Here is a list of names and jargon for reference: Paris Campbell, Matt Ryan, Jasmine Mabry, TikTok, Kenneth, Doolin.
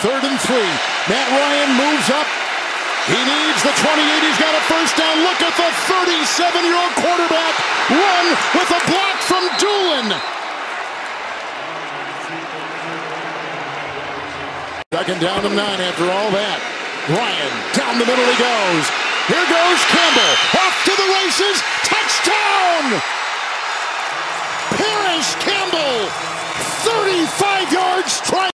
3rd and 3. Matt Ryan moves up. He needs the 28. He's got a first down. Look at the 37-year-old quarterback run with a block from Doolin. Second down and 9 after all that. Ryan down the middle he goes. Here goes Campbell. Off to the races. Touchdown! Paris Campbell, 35-yard strike.